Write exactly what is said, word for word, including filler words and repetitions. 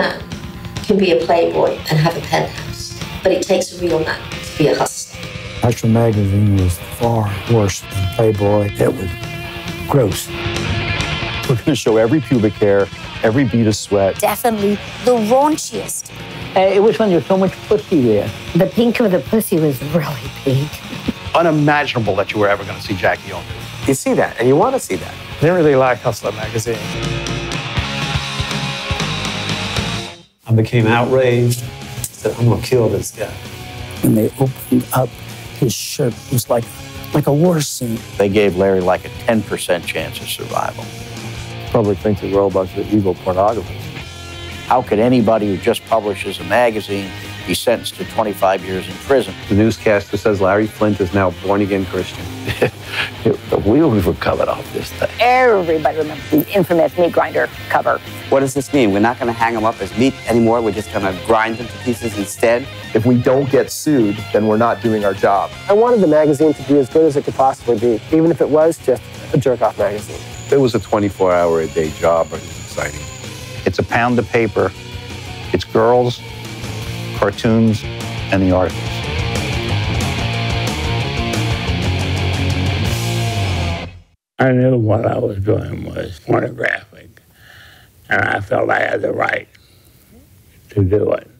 man can be a playboy and have a penthouse, but it takes a real man to be a hustler. Hustler Magazine was far worse than Playboy. It was gross. We're going to show every pubic hair, every bead of sweat. Definitely the raunchiest. Uh, it was when there was so much pussy there. The pink of the pussy was really pink. Unimaginable that you were ever going to see Jackie O. You see that, and you want to see that. I didn't really like Hustler Magazine. I became outraged. I said, I'm going to kill this guy. And they opened up his shirt. It was like, like a war scene. They gave Larry like a ten percent chance of survival. The public thinks that we're all a bunch of evil pornographers. How could anybody who just publishes a magazine be sentenced to twenty-five years in prison? The newscaster says Larry Flynt is now born-again Christian. The wheels were coming off this thing. Everybody remembers the infamous meat grinder cover. What does this mean? We're not going to hang them up as meat anymore. We're just going to grind them to pieces instead. If we don't get sued, then we're not doing our job. I wanted the magazine to be as good as it could possibly be, even if it was just a jerk-off magazine. It was a twenty-four hour a day job, but it was exciting. It's a pound of paper. It's girls, cartoons, and the articles. I knew what I was doing was pornographic, and I felt I had the right to do it.